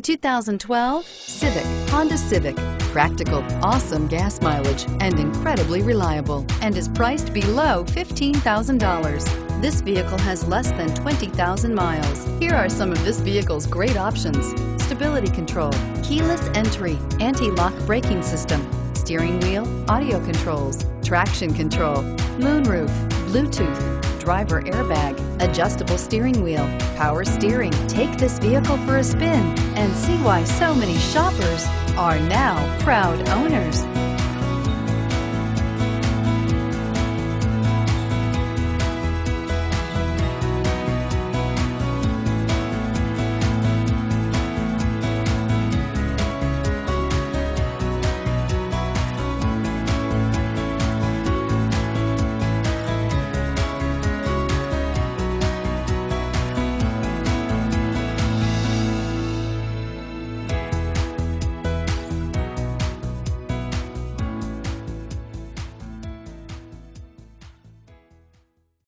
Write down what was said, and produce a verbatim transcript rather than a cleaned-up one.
The two thousand twelve Civic, Honda Civic. Practical, awesome gas mileage, and incredibly reliable, and is priced below fifteen thousand dollars. This vehicle has less than twenty thousand miles. Here are some of this vehicle's great options: stability control, keyless entry, anti-lock braking system, steering wheel audio controls, traction control, moonroof, Bluetooth, driver airbag, adjustable steering wheel, power steering. Take this vehicle for a spin and see why so many shoppers are now proud owners.